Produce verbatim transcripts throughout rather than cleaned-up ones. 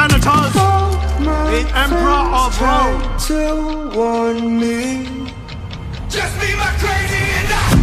senators, the emperor of Rome. To warn me. Just be my crazy and I.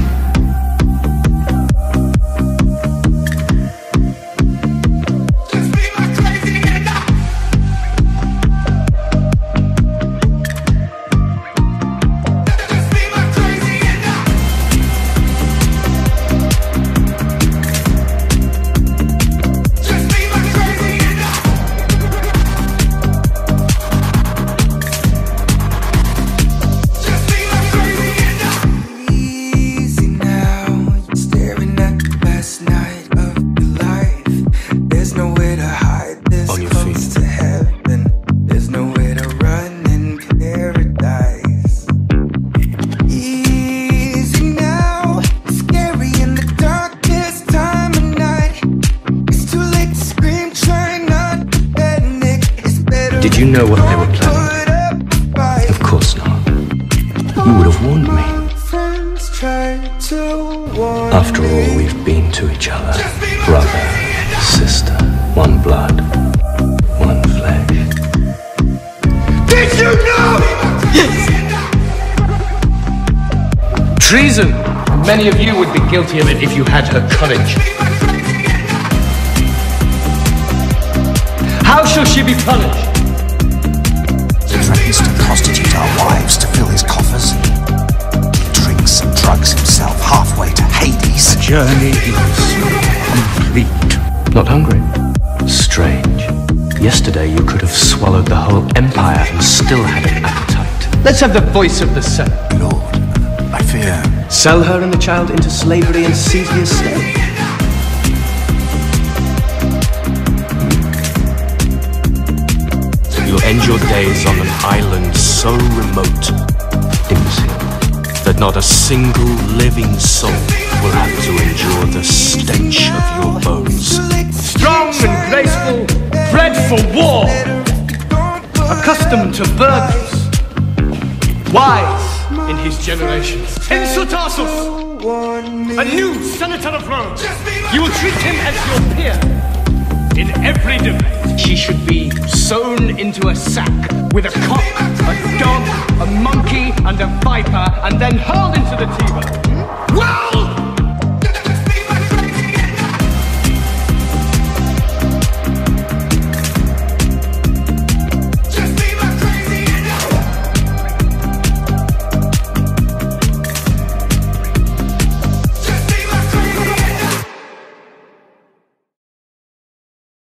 Did you know what they were planning? Of course not. You would have warned me. After all, we've been to each other. Brother, sister, one blood, one flesh. Did you know? Yes! Treason! Many of you would be guilty of it if you had her courage. How shall she be punished? To prostitute our wives to fill his coffers. He drinks and drugs himself halfway to Hades. The journey is complete. Not hungry? Strange. Yesterday you could have swallowed the whole empire and still had an appetite. Let's have the voice of the Senate. Lord, I fear. Sell her and the child into slavery and seize the estate. You'll end your days on an island so remote, imbecile, that not a single living soul will have to endure the stench of your bones. Strong and graceful, bred for war, accustomed to burdens, wise in his generation. Hence Tarsus, a new senator of Rome, you will treat him as your peer. In every debate, she should be sewn into a sack with a cock, a dog, a monkey, and a viper, and then hurled into the Tiber. Well!